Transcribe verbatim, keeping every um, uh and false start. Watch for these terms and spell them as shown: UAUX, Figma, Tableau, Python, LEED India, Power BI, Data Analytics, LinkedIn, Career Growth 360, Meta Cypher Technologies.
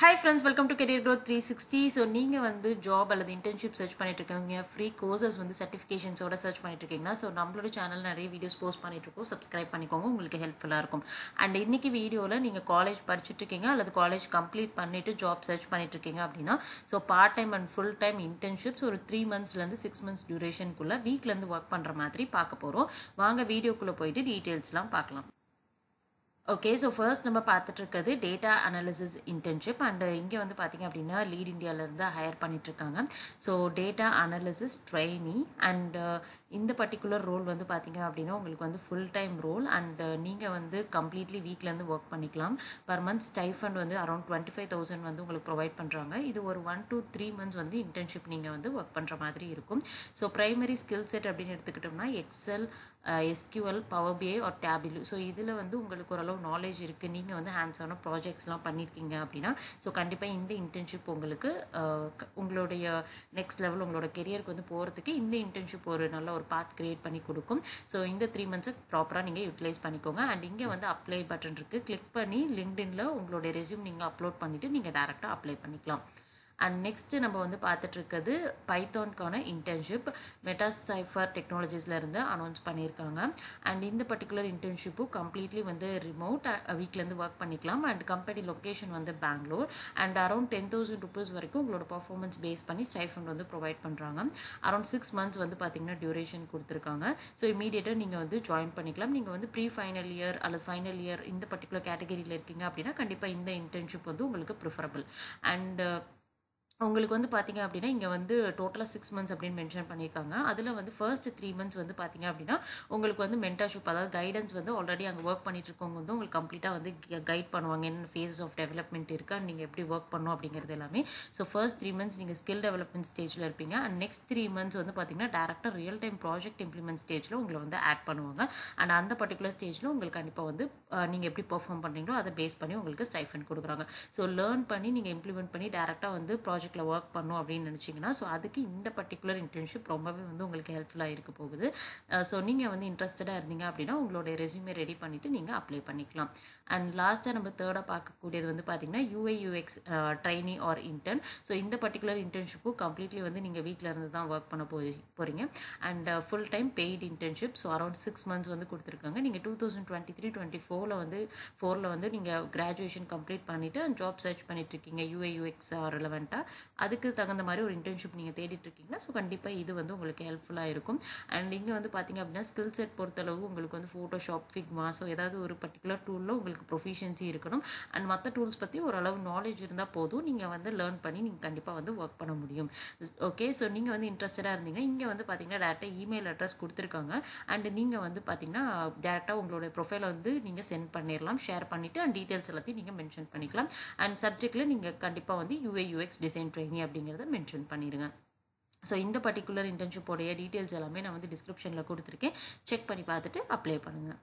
Hi friends, welcome to Career Growth three sixty. So, you வந்து job அல்லது internship search பண்ணிட்டு இருக்கீங்க, free courses வந்து certifications ஓட search பண்ணிட்டு இருக்கீங்கனா சோ நம்மளோட சேனல்ல நிறைய videos post பண்ணிட்டு இருக்கோம். Subscribe பண்ணிக்கோங்க, உங்களுக்கு ஹெல்ப்ஃபுல்லா இருக்கும். And இன்னைக்கு வீடியோல நீங்க காலேஜ் படிச்சிட்டு இருக்கீங்க அல்லது காலேஜ் கம்ப்ளீட் பண்ணிட்டு job search பண்ணிட்டு இருக்கீங்க அப்படினா so part time and full time internships ஒரு three months ல இருந்து six months duration குள்ள வீக்ல இருந்து work பண்ற மாதிரி பார்க்க போறோம். வாங்க வீடியோக்குள்ள போய்ட்டு டீடைல்ஸ்லாம் பார்க்கலாம். Okay, so first we have data analysis internship and here we have LEED India hire. So data analysis trainee and uh, in the particular role we have full time role and uh, you can completely week work per month stipend around twenty-five thousand provide this is one to three months internship you work. So primary skill set Excel, Uh, S Q L, Power B I or Tableau. So, this is the knowledge you have hands-on projects. So, in the internship, you uh, next level your career, in the internship, or path create. So, in the three months, proper utilize and here the apply button. Click panni, LinkedIn, your resume upload pannittu, you direct apply. And next we will see Python internship Meta Cypher Technologies announced. And in the particular internship completely remote weekly work and company location is Bangalore and around ten thousand rupees performance based stipend provide around six months duration. So immediately you join panikalam pre-final year or final year in the particular category in the internship preferable. And uh, உங்களுக்கு வந்து பாத்தீங்க அப்படினா இங்க வந்து டோட்டலா six months அப்படி mention பண்ணிருக்காங்க. அதுல வந்து first three months வந்து பாத்தீங்க அப்படினா உங்களுக்கு வந்து மென்டர்ஷிப் அதாவது கைடன்ஸ் வந்து ஆல்ரெடி அங்க வர்க் பண்ணிட்டு இருக்கவங்க வந்து உங்களுக்கு கம்ப்ளீட்டா வந்து கைட் பண்ணுவாங்க. என்ன ஃபேஸ் ஆஃப் டெவலப்மென்ட் இருக்கா, நீங்க எப்படி வர்க் பண்ணனும் அப்படிங்கிறது எல்லாமே. சோ ஃபர்ஸ்ட் three months நீங்க ஸ்கில் டெவலப்மென்ட் ஸ்டேஜ்ல இருப்பீங்க. அண்ட் நெக்ஸ்ட் three months வந்து பாத்தீங்கன்னா டைரக்டா ரியல் டைம் ப்ராஜெக்ட் இம்ப்ளிமென்ட் ஸ்டேஜ்ல உங்களை வந்து ஆட் பண்ணுவாங்க. அண்ட் அந்த பர்టిక్యులர் ஸ்டேஜ்ல உங்களுக்கு கண்டிப்பா வந்து நீங்க எப்படி பெர்ஃபார்ம் பண்றீங்களோ அதை பேஸ் பண்ணி உங்களுக்கு ஸ்டைஃபண்ட் கொடுக்கறாங்க. சோ லேர்ன் பண்ணி நீங்க இம்ப்ளிமென்ட் பண்ணி டைரக்டா வந்து ப்ராஜெக்ட் work பண்ணனும் அப்படினு நினைச்சீங்கனா சோ அதுக்கு இந்த particular internship ரொம்பவே வந்து உங்களுக்கு ஹெல்ப்ஃபுல்லா இருக்க போகுது. சோ நீங்க வந்து இன்ட்ரஸ்டடா இருந்தீங்க அப்படினா உங்களுடைய ரெஸ்யூமே ரெடி பண்ணிட்டு நீங்க அப்ளை பண்ணிக்கலாம். அண்ட் லாஸ்டா நம்ம தேர்டா பார்க்க கூடியது வந்து பாத்தீங்கன்னா U A U X trainee or intern. So இந்த particular internship completely வந்து நீங்க வீட்ல இருந்து தான் work பண்ண போறீங்க. And full time paid internship so around six months வந்து கொடுத்திருக்காங்க. நீங்க twenty twenty-three twenty-four ல வந்து four ல வந்து நீங்க graduation complete பண்ணிட்டு and job search பண்ணிட்டு இருக்கீங்க. U A U X relevant அதுக்கு தகுந்த மாதிரி ஒரு internship நீங்க தேடிட்டு இருக்கீங்கன்னா சோ கண்டிப்பா இது வந்து உங்களுக்கு ஹெல்ப்ஃபுல்லா இருக்கும். and இங்க வந்து பாத்தீங்க அப்படினா ஸ்கில் செட் பொறுத்த அளவு உங்களுக்கு வந்து Photoshop Figma சோ ஏதாவது ஒரு particular toolல உங்களுக்கு proficiency இருக்கணும். and மத்த tools பத்தி ஒரு அளவு knowledge இருந்தா போதும் நீங்க வந்து learn பண்ணி நீங்க கண்டிப்பா வந்து work பண்ண முடியும். okay, so நீங்க வந்து இன்ட்ரஸ்டடா இருந்தீங்க இங்க வந்து பாத்தீங்கன்னா டைரக்ட்டா email address கொடுத்திருக்காங்க. and நீங்க வந்து பாத்தீங்கன்னா டைரக்ட்டா உங்களோட profile வந்து நீங்க send பண்ணிரலாம், share பண்ணிட்டு and details எல்லாத்தையும் நீங்க mention பண்ணிக்கலாம். and subjectல நீங்க கண்டிப்பா வந்து U A U X design training அப்படிங்கறத மென்ஷன் பண்ணிருங்க. சோ இந்த particular internship உடைய details எல்லாமே நான் வந்து descriptionல கொடுத்திருக்கேன். செக் பண்ணி பார்த்துட்டு அப்ளை பண்ணுங்க.